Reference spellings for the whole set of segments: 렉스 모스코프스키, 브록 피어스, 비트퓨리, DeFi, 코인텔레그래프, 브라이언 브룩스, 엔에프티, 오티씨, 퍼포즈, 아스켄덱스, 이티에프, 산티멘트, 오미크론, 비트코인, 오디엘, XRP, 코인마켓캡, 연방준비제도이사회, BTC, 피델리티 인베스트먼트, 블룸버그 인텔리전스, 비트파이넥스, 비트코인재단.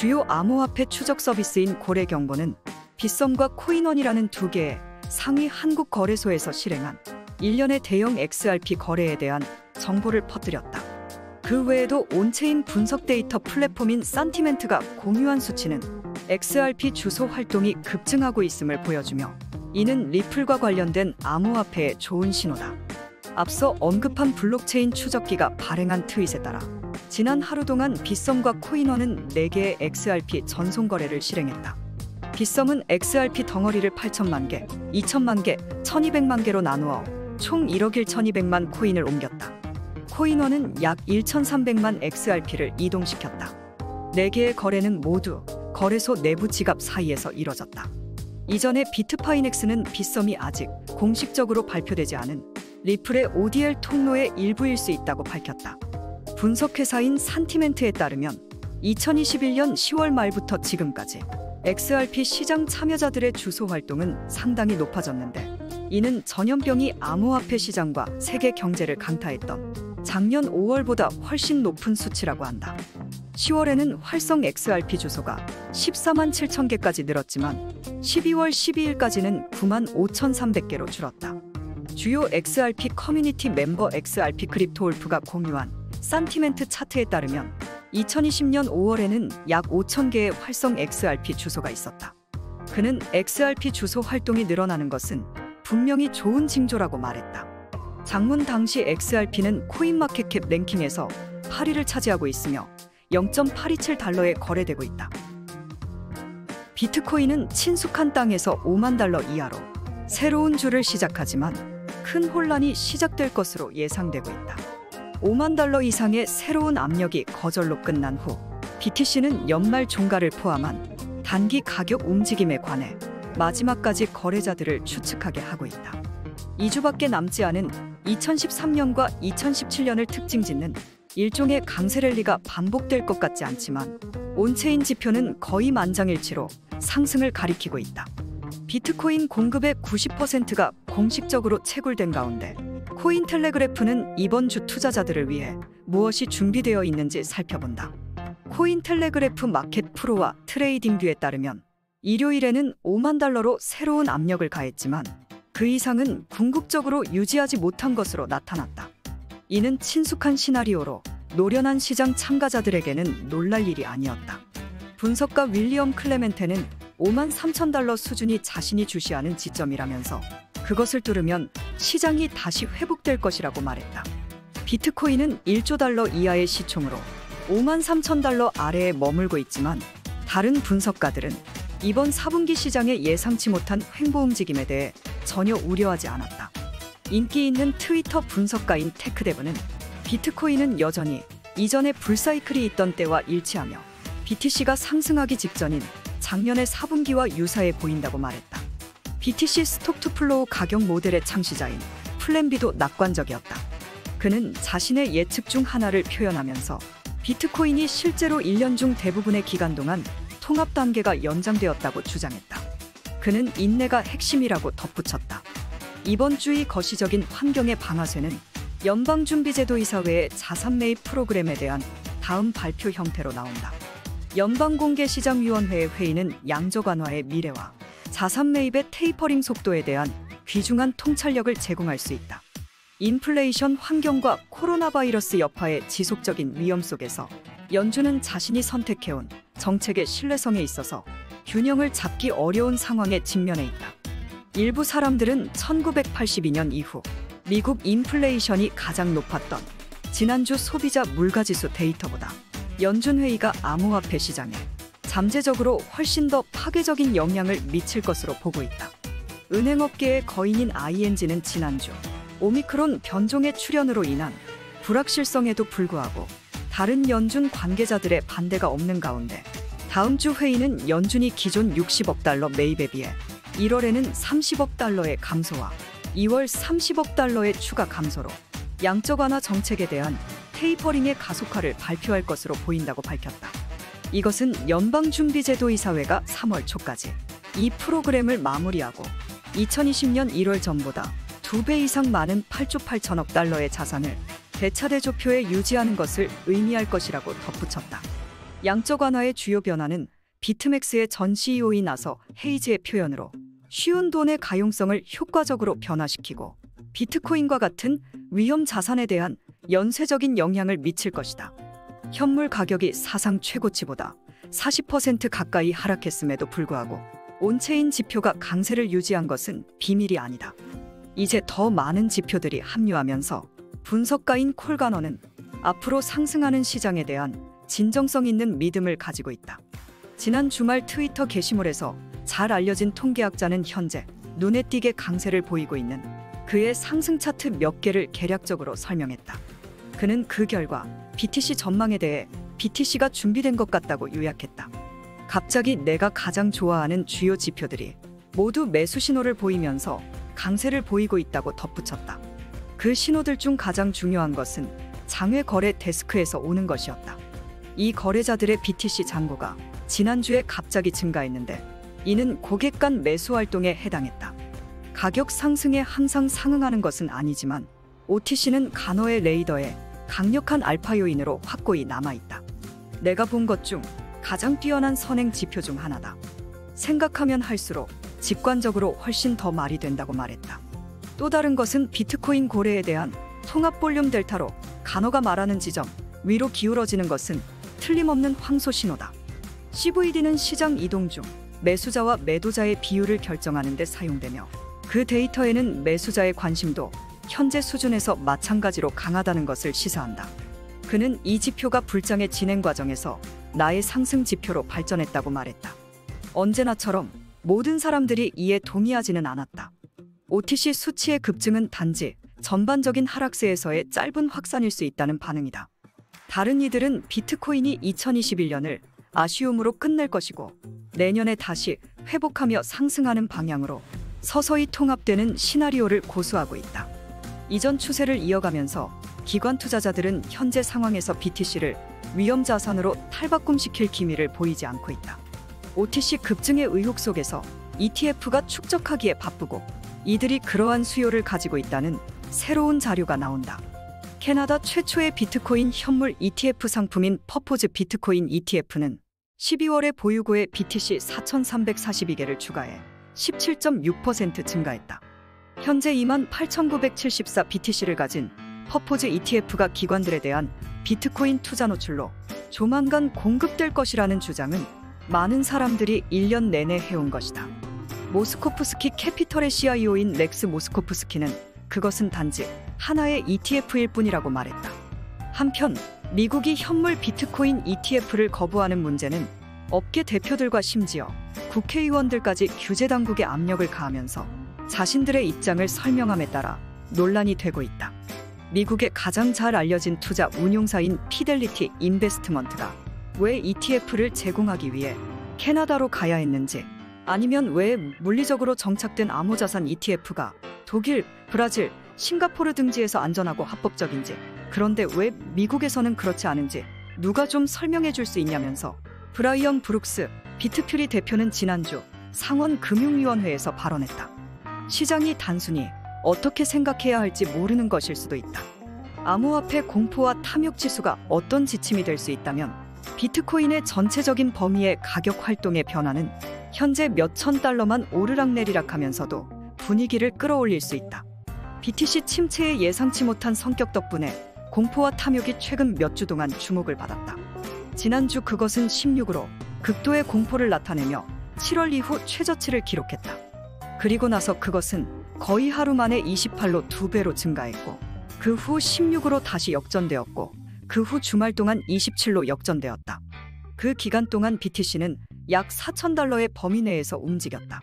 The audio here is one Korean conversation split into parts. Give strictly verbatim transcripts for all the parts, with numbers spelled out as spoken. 주요 암호화폐 추적 서비스인 거래경보는 빗썸과 코인원이라는 두 개의 상위 한국 거래소에서 실행한 일련의 대형 엑스알피 거래에 대한 정보를 퍼뜨렸다. 그 외에도 온체인 분석 데이터 플랫폼인 산티멘트가 공유한 수치는 엑스알피 주소 활동이 급증하고 있음을 보여주며 이는 리플과 관련된 암호화폐의 좋은 신호다. 앞서 언급한 블록체인 추적기가 발행한 트윗에 따라 지난 하루 동안 빗썸과 코인원은 네 개의 엑스알피 전송 거래를 실행했다. 빗썸은 엑스알피 덩어리를 팔천만 개, 이천만 개, 천이백만 개로 나누어 총 일억 천이백만 코인을 옮겼다. 코인원은 약 천삼백만 엑스알피를 이동시켰다. 네 개의 거래는 모두 거래소 내부 지갑 사이에서 이뤄졌다. 이전에 비트파이넥스는 빗썸이 아직 공식적으로 발표되지 않은 리플의 오디엘 통로의 일부일 수 있다고 밝혔다. 분석회사인 산티멘트에 따르면 이천이십일년 시월 말부터 지금까지 엑스알피 시장 참여자들의 주소 활동은 상당히 높아졌는데 이는 전염병이 암호화폐 시장과 세계 경제를 강타했던 작년 오월보다 훨씬 높은 수치라고 한다. 시월에는 활성 엑스알피 주소가 십사만 칠천 개까지 늘었지만 십이월 십이일까지는 구만 오천삼백 개로 줄었다. 주요 엑스알피 커뮤니티 멤버 엑스알피 크립토올프가 공유한 산티멘트 차트에 따르면 이천이십년 오월에는 약 오천 개의 활성 엑스알피 주소가 있었다. 그는 엑스알피 주소 활동이 늘어나는 것은 분명히 좋은 징조라고 말했다. 장문 당시 엑스알피는 코인마켓캡 랭킹에서 팔 위를 차지하고 있으며 영점 팔이칠 달러에 거래되고 있다. 비트코인은 친숙한 땅에서 오만 달러 이하로 새로운 주를 시작하지만 큰 혼란이 시작될 것으로 예상되고 있다. 오만 달러 이상의 새로운 압력이 거절로 끝난 후 비티씨는 연말 종가를 포함한 단기 가격 움직임에 관해 마지막까지 거래자들을 추측하게 하고 있다. 이 주밖에 남지 않은 이천십삼년과 이천십칠년을 특징짓는 일종의 강세랠리가 반복될 것 같지 않지만 온체인 지표는 거의 만장일치로 상승을 가리키고 있다. 비트코인 공급의 구십 퍼센트가 공식적으로 채굴된 가운데 코인텔레그래프는 이번 주 투자자들을 위해 무엇이 준비되어 있는지 살펴본다. 코인텔레그래프 마켓 프로와 트레이딩 뷰에 따르면 일요일에는 오만 달러로 새로운 압력을 가했지만 그 이상은 궁극적으로 유지하지 못한 것으로 나타났다. 이는 친숙한 시나리오로 노련한 시장 참가자들에게는 놀랄 일이 아니었다. 분석가 윌리엄 클레멘테는 오만 삼천 달러 수준이 자신이 주시하는 지점이라면서 그것을 뚫으면 시장이 다시 회복될 것이라고 말했다. 비트코인은 일조 달러 이하의 시총으로 오만 삼천 달러 아래에 머물고 있지만 다른 분석가들은 이번 사분기 시장의 예상치 못한 횡보 움직임에 대해 전혀 우려하지 않았다. 인기 있는 트위터 분석가인 테크데브는 비트코인은 여전히 이전에 불사이클이 있던 때와 일치하며 비티씨가 상승하기 직전인 작년의 사분기와 유사해 보인다고 말했다. 비티씨 스톡투플로우 가격 모델의 창시자인 플랜비도 낙관적이었다. 그는 자신의 예측 중 하나를 표현하면서 비트코인이 실제로 일 년 중 대부분의 기간 동안 통합 단계가 연장되었다고 주장했다. 그는 인내가 핵심이라고 덧붙였다. 이번 주의 거시적인 환경의 방아쇠는 연방준비제도이사회의 자산 매입 프로그램에 대한 다음 발표 형태로 나온다. 연방공개시장위원회의 회의는 양적 완화의 미래와 자산 매입의 테이퍼링 속도에 대한 귀중한 통찰력을 제공할 수 있다. 인플레이션 환경과 코로나 바이러스 여파의 지속적인 위험 속에서 연준은 자신이 선택해온 정책의 신뢰성에 있어서 균형을 잡기 어려운 상황에 직면해 있다. 일부 사람들은 천구백팔십이년 이후 미국 인플레이션이 가장 높았던 지난주 소비자 물가지수 데이터보다 연준 회의가 암호화폐 시장에 잠재적으로 훨씬 더 파괴적인 영향을 미칠 것으로 보고 있다. 은행업계의 거인인 아이엔지는 지난주 오미크론 변종의 출현으로 인한 불확실성에도 불구하고 다른 연준 관계자들의 반대가 없는 가운데 다음 주 회의는 연준이 기존 육십억 달러 매입에 비해 일월에는 삼십억 달러의 감소와 이월 삼십억 달러의 추가 감소로 양적 완화 정책에 대한 테이퍼링의 가속화를 발표할 것으로 보인다고 밝혔다. 이것은 연방준비제도이사회가 삼월 초까지 이 프로그램을 마무리하고 이천이십년 일월 전보다 두 배 이상 많은 팔조 팔천억 달러의 자산을 대차대조표에 유지하는 것을 의미할 것이라고 덧붙였다. 양적 완화의 주요 변화는 비트맥스의 전 씨이오인 아서 헤이즈의 표현으로 쉬운 돈의 가용성을 효과적으로 변화시키고 비트코인과 같은 위험 자산에 대한 연쇄적인 영향을 미칠 것이다. 현물 가격이 사상 최고치보다 사십 퍼센트 가까이 하락했음에도 불구하고 온체인 지표가 강세를 유지한 것은 비밀이 아니다. 이제 더 많은 지표들이 합류하면서 분석가인 콜가너는 앞으로 상승하는 시장에 대한 진정성 있는 믿음을 가지고 있다. 지난 주말 트위터 게시물에서 잘 알려진 통계학자는 현재 눈에 띄게 강세를 보이고 있는 그의 상승 차트 몇 개를 개략적으로 설명했다. 그는 그 결과 비티씨 전망에 대해 비티씨가 준비된 것 같다고 요약했다. 갑자기 내가 가장 좋아하는 주요 지표들이 모두 매수 신호를 보이면서 강세를 보이고 있다고 덧붙였다. 그 신호들 중 가장 중요한 것은 장외 거래 데스크에서 오는 것이었다. 이 거래자들의 비티씨 잔고가 지난주에 갑자기 증가했는데 이는 고객 간 매수 활동에 해당했다. 가격 상승에 항상 상응하는 것은 아니지만 오티씨는 간호의 레이더에 강력한 알파 요인으로 확고히 남아있다. 내가 본 것 중 가장 뛰어난 선행 지표 중 하나다. 생각하면 할수록 직관적으로 훨씬 더 말이 된다고 말했다. 또 다른 것은 비트코인 고래에 대한 통합 볼륨 델타로 간호가 말하는 지점 위로 기울어지는 것은 틀림없는 황소 신호다. 씨브이디는 시장 이동 중 매수자와 매도자의 비율을 결정하는 데 사용되며 그 데이터에는 매수자의 관심도 현재 수준에서 마찬가지로 강하다는 것을 시사한다. 그는 이 지표가 불장의 진행 과정에서 나의 상승 지표로 발전했다고 말했다. 언제나처럼 모든 사람들이 이에 동의하지는 않았다. 오티씨 수치의 급증은 단지 전반적인 하락세에서의 짧은 확산일 수 있다는 반응이다. 다른 이들은 비트코인이 이천이십일 년을 아쉬움으로 끝낼 것이고 내년에 다시 회복하며 상승하는 방향으로 서서히 통합되는 시나리오를 고수하고 있다. 이전 추세를 이어가면서 기관 투자자들은 현재 상황에서 비티씨를 위험 자산으로 탈바꿈시킬 기미를 보이지 않고 있다. 오티씨 급증의 의혹 속에서 이티에프가 축적하기에 바쁘고 이들이 그러한 수요를 가지고 있다는 새로운 자료가 나온다. 캐나다 최초의 비트코인 현물 이티에프 상품인 퍼포즈 비트코인 이티에프는 십이월에 보유고의 비티씨 사천삼백사십이 개를 추가해 십칠 점 육 퍼센트 증가했다. 현재 이만 팔천구백칠십사 비티씨를 가진 퍼포즈 이티에프가 기관들에 대한 비트코인 투자 노출로 조만간 공급될 것이라는 주장은 많은 사람들이 일 년 내내 해온 것이다. 모스코프스키 캐피털의 씨아이오인 렉스 모스코프스키는 그것은 단지 하나의 이티에프일 뿐이라고 말했다. 한편 미국이 현물 비트코인 이티에프를 거부하는 문제는 업계 대표들과 심지어 국회의원들까지 규제 당국의 압력을 가하면서 자신들의 입장을 설명함에 따라 논란이 되고 있다. 미국의 가장 잘 알려진 투자 운용사인 피델리티 인베스트먼트가 왜 이티에프를 제공하기 위해 캐나다로 가야 했는지 아니면 왜 물리적으로 정착된 암호자산 이티에프가 독일, 브라질, 싱가포르 등지에서 안전하고 합법적인지 그런데 왜 미국에서는 그렇지 않은지 누가 좀 설명해 줄 수 있냐면서 브라이언 브룩스 비트퓨리 대표는 지난주 상원금융위원회에서 발언했다. 시장이 단순히 어떻게 생각해야 할지 모르는 것일 수도 있다. 암호화폐 공포와 탐욕지수가 어떤 지침이 될 수 있다면 비트코인의 전체적인 범위의 가격 활동의 변화는 현재 몇천 달러만 오르락내리락하면서도 분위기를 끌어올릴 수 있다. 비티씨 침체의 예상치 못한 성격 덕분에 공포와 탐욕이 최근 몇 주 동안 주목을 받았다. 지난주 그것은 십육으로 극도의 공포를 나타내며 칠월 이후 최저치를 기록했다. 그리고 나서 그것은 거의 하루 만에 이십팔로 두 배로 증가했고 그 후 십육으로 다시 역전되었고 그 후 주말 동안 이십칠로 역전되었다. 그 기간 동안 비티씨는 약 사천 달러의 범위 내에서 움직였다.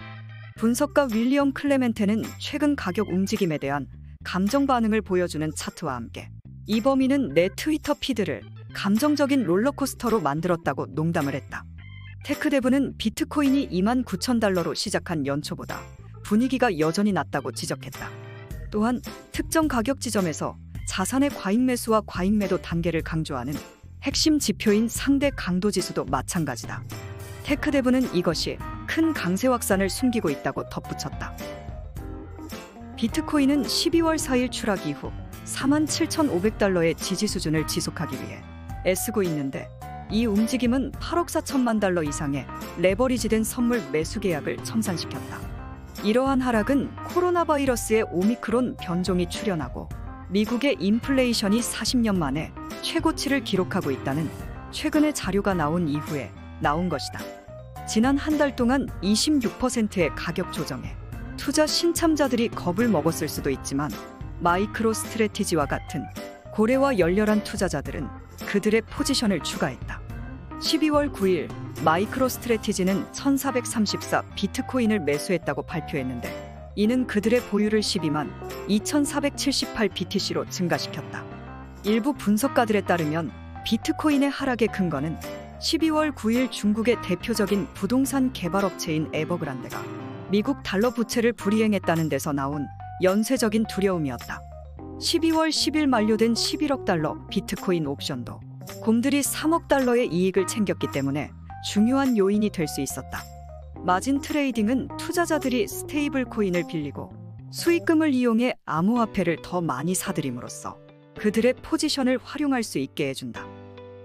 분석가 윌리엄 클레멘테는 최근 가격 움직임에 대한 감정 반응을 보여주는 차트와 함께 이 범위는 내 트위터 피드를 감정적인 롤러코스터로 만들었다고 농담을 했다. 테크데브는 비트코인이 이만 구천 달러로 시작한 연초보다 분위기가 여전히 낮다고 지적했다. 또한 특정 가격 지점에서 자산의 과잉 매수와 과잉 매도 단계를 강조하는 핵심 지표인 상대 강도 지수도 마찬가지다. 테크데브는 이것이 큰 강세 확산을 숨기고 있다고 덧붙였다. 비트코인은 십이월 사일 추락 이후 사만 칠천오백 달러의 지지 수준을 지속하기 위해 애쓰고 있는데 이 움직임은 팔억 사천만 달러 이상의 레버리지된 선물 매수 계약을 청산시켰다. 이러한 하락은 코로나 바이러스의 오미크론 변종이 출현하고 미국의 인플레이션이 사십 년 만에 최고치를 기록하고 있다는 최근의 자료가 나온 이후에 나온 것이다. 지난 한 달 동안 이십육 퍼센트의 가격 조정에 투자 신참자들이 겁을 먹었을 수도 있지만 마이크로 스트레티지와 같은 고래와 열렬한 투자자들은 그들의 포지션을 추가했다. 십이월 구일 마이크로 스트레티지는 천사백삼십사 비트코인을 매수했다고 발표했는데 이는 그들의 보유를 십이만 이천사백칠십팔 비티씨로 증가시켰다. 일부 분석가들에 따르면 비트코인의 하락의 근거는 십이월 구일 중국의 대표적인 부동산 개발업체인 에버그란데가 미국 달러 부채를 불이행했다는 데서 나온 연쇄적인 두려움이었다. 십이월 십일 만료된 십일억 달러 비트코인 옵션도 곰들이 삼억 달러의 이익을 챙겼기 때문에 중요한 요인이 될 수 있었다. 마진 트레이딩은 투자자들이 스테이블 코인을 빌리고 수익금을 이용해 암호화폐를 더 많이 사들임으로써 그들의 포지션을 활용할 수 있게 해준다.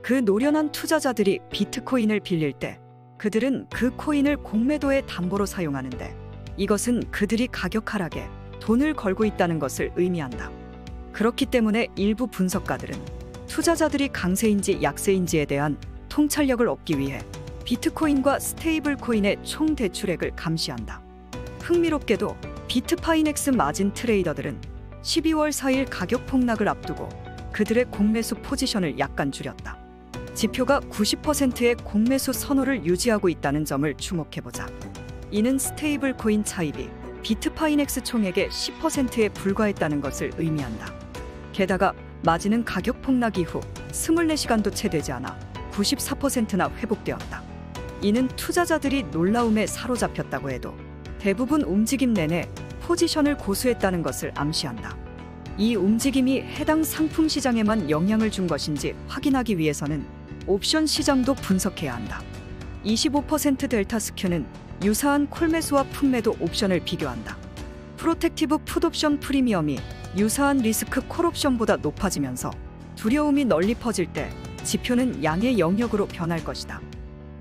그 노련한 투자자들이 비트코인을 빌릴 때 그들은 그 코인을 공매도의 담보로 사용하는데 이것은 그들이 가격 하락에 돈을 걸고 있다는 것을 의미한다. 그렇기 때문에 일부 분석가들은 투자자들이 강세인지 약세인지에 대한 통찰력을 얻기 위해 비트코인과 스테이블 코인의 총 대출액을 감시한다. 흥미롭게도 비트파이넥스 마진 트레이더들은 십이월 사일 가격 폭락을 앞두고 그들의 공매수 포지션을 약간 줄였다. 지표가 구십 퍼센트의 공매수 선호를 유지하고 있다는 점을 주목해보자. 이는 스테이블 코인 차입이 비트파이넥스 총액의 십 퍼센트에 불과했다는 것을 의미한다. 게다가 마진은 가격 폭락 이후 이십사 시간도 채 되지 않아 구십사 퍼센트나 회복되었다. 이는 투자자들이 놀라움에 사로잡혔다고 해도 대부분 움직임 내내 포지션을 고수했다는 것을 암시한다. 이 움직임이 해당 상품 시장에만 영향을 준 것인지 확인하기 위해서는 옵션 시장도 분석해야 한다. 이십오 퍼센트 델타 스큐는 유사한 콜매수와 풋매도 옵션을 비교한다. 프로텍티브 풋옵션 프리미엄이 유사한 리스크 콜옵션보다 높아지면서 두려움이 널리 퍼질 때 지표는 양의 영역으로 변할 것이다.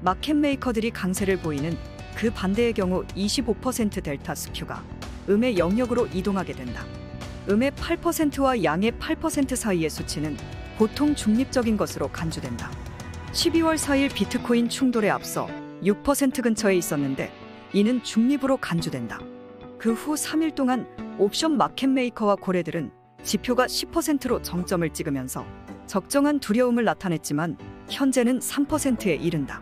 마켓메이커들이 강세를 보이는 그 반대의 경우 이십오 퍼센트 델타 스큐가 음의 영역으로 이동하게 된다. 음의 팔 퍼센트와 양의 팔 퍼센트 사이의 수치는 보통 중립적인 것으로 간주된다. 십이월 사일 비트코인 충돌에 앞서 육 퍼센트 근처에 있었는데 이는 중립으로 간주된다. 그 후 삼 일 동안 옵션 마켓메이커와 고래들은 지표가 십 퍼센트로 정점을 찍으면서 적정한 두려움을 나타냈지만 현재는 삼 퍼센트에 이른다.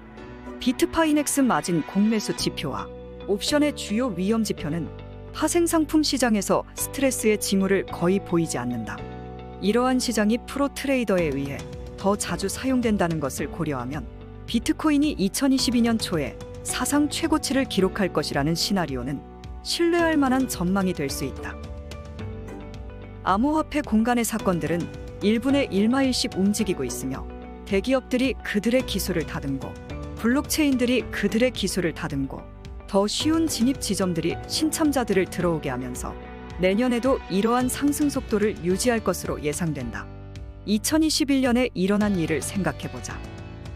비트파이넥스 마진 공매수 지표와 옵션의 주요 위험 지표는 파생상품 시장에서 스트레스의 징후를 거의 보이지 않는다. 이러한 시장이 프로 트레이더에 의해 더 자주 사용된다는 것을 고려하면 비트코인이 이천이십이 년 초에 사상 최고치를 기록할 것이라는 시나리오는 신뢰할 만한 전망이 될 수 있다. 암호화폐 공간의 사건들은 일분의 일마일씩 움직이고 있으며 대기업들이 그들의 기술을 다듬고 블록체인들이 그들의 기술을 다듬고 더 쉬운 진입 지점들이 신참자들을 들어오게 하면서 내년에도 이러한 상승 속도를 유지할 것으로 예상된다. 이천이십일 년에 일어난 일을 생각해보자.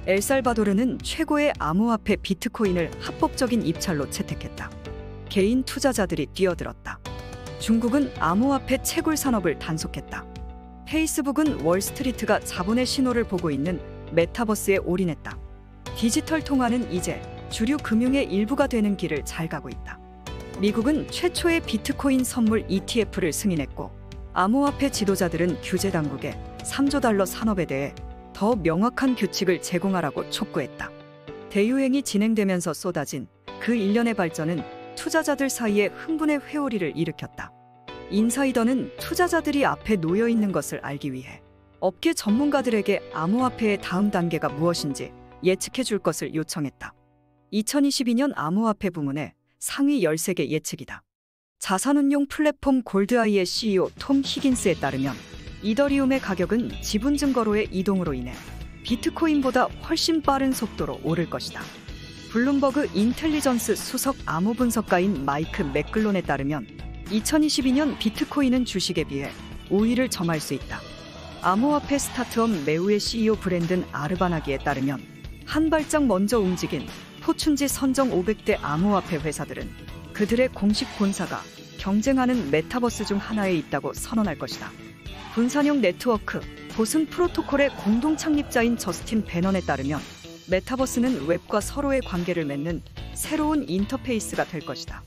엘살바도르는 최고의 암호화폐 비트코인을 합법적인 입찰로 채택했다. 개인 투자자들이 뛰어들었다. 중국은 암호화폐 채굴 산업을 단속했다. 페이스북은 월스트리트가 자본의 신호를 보고 있는 메타버스에 올인했다. 디지털 통화는 이제 주류 금융의 일부가 되는 길을 잘 가고 있다. 미국은 최초의 비트코인 선물 이티에프를 승인했고 암호화폐 지도자들은 규제 당국에 삼조 달러 산업에 대해 더 명확한 규칙을 제공하라고 촉구했다. 대유행이 진행되면서 쏟아진 그 일련의 발전은 투자자들 사이에 흥분의 회오리를 일으켰다. 인사이더는 투자자들이 앞에 놓여 있는 것을 알기 위해 업계 전문가들에게 암호화폐의 다음 단계가 무엇인지 예측해 줄 것을 요청했다. 이천이십이 년 암호화폐 부문의 상위 십삼 개 예측이다. 자산운용 플랫폼 골드아이의 씨이오 톰 히긴스에 따르면 이더리움의 가격은 지분 증거로의 이동으로 인해 비트코인보다 훨씬 빠른 속도로 오를 것이다. 블룸버그 인텔리전스 수석 암호분석가인 마이크 맥글론에 따르면 이천이십이 년 비트코인은 주식에 비해 우위를 점할 수 있다. 암호화폐 스타트업 매우의 씨이오 브랜든 아르바나기에 따르면 한 발짝 먼저 움직인 포춘지 선정 오백 대 암호화폐 회사들은 그들의 공식 본사가 경쟁하는 메타버스 중 하나에 있다고 선언할 것이다. 분산형 네트워크 보슨 프로토콜의 공동 창립자인 저스틴 배넌에 따르면 메타버스는 웹과 서로의 관계를 맺는 새로운 인터페이스가 될 것이다.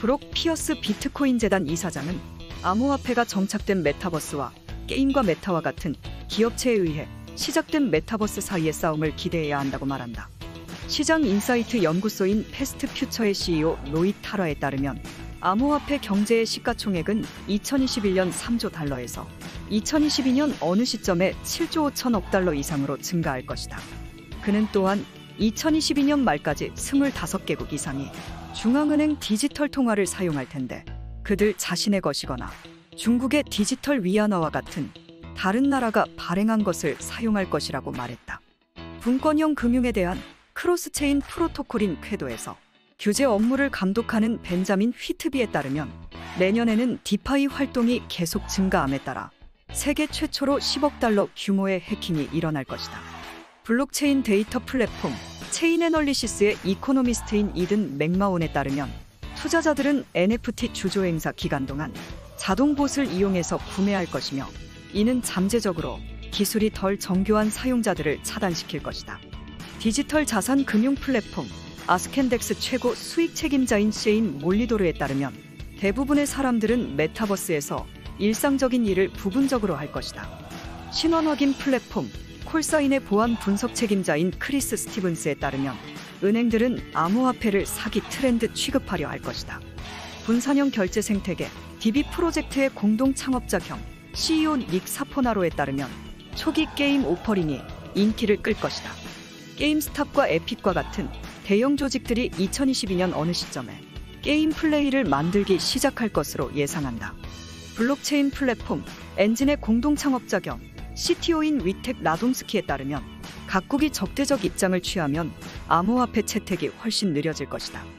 브록 피어스 비트코인재단 이사장은 암호화폐가 정착된 메타버스와 게임과 메타와 같은 기업체에 의해 시작된 메타버스 사이의 싸움을 기대해야 한다고 말한다. 시장 인사이트 연구소인 패스트 퓨처의 씨이오 로이 타라에 따르면 암호화폐 경제의 시가총액은 이천이십일 년 삼조 달러에서 이천이십이 년 어느 시점에 칠조 오천억 달러 이상으로 증가할 것이다. 그는 또한 이천이십이 년 말까지 이십오 개국 이상이 중앙은행 디지털 통화를 사용할 텐데 그들 자신의 것이거나 중국의 디지털 위안화와 같은 다른 나라가 발행한 것을 사용할 것이라고 말했다. 분권형 금융에 대한 크로스체인 프로토콜인 쾌도에서 규제 업무를 감독하는 벤자민 휘트비에 따르면 내년에는 디파이 활동이 계속 증가함에 따라 세계 최초로 십억 달러 규모의 해킹이 일어날 것이다. 블록체인 데이터 플랫폼 체인 애널리시스의 이코노미스트인 이든 맥마온에 따르면 투자자들은 엔에프티 주조 행사 기간 동안 자동봇을 이용해서 구매할 것이며 이는 잠재적으로 기술이 덜 정교한 사용자들을 차단시킬 것이다. 디지털 자산 금융 플랫폼 아스켄덱스 최고 수익 책임자인 셰인 몰리도르에 따르면 대부분의 사람들은 메타버스에서 일상적인 일을 부분적으로 할 것이다. 신원 확인 플랫폼 콜사인의 보안 분석 책임자인 크리스 스티븐스에 따르면 은행들은 암호화폐를 사기 트렌드 취급하려 할 것이다. 분산형 결제 생태계 디비 프로젝트의 공동 창업자 겸 씨이오 닉 사포나로에 따르면 초기 게임 오퍼링이 인기를 끌 것이다. 게임스탑과 에픽과 같은 대형 조직들이 이천이십이 년 어느 시점에 게임 플레이를 만들기 시작할 것으로 예상한다. 블록체인 플랫폼 엔진의 공동 창업자 겸 씨티오인 위텍 라돔스키에 따르면 각국이 적대적 입장을 취하면 암호화폐 채택이 훨씬 느려질 것이다.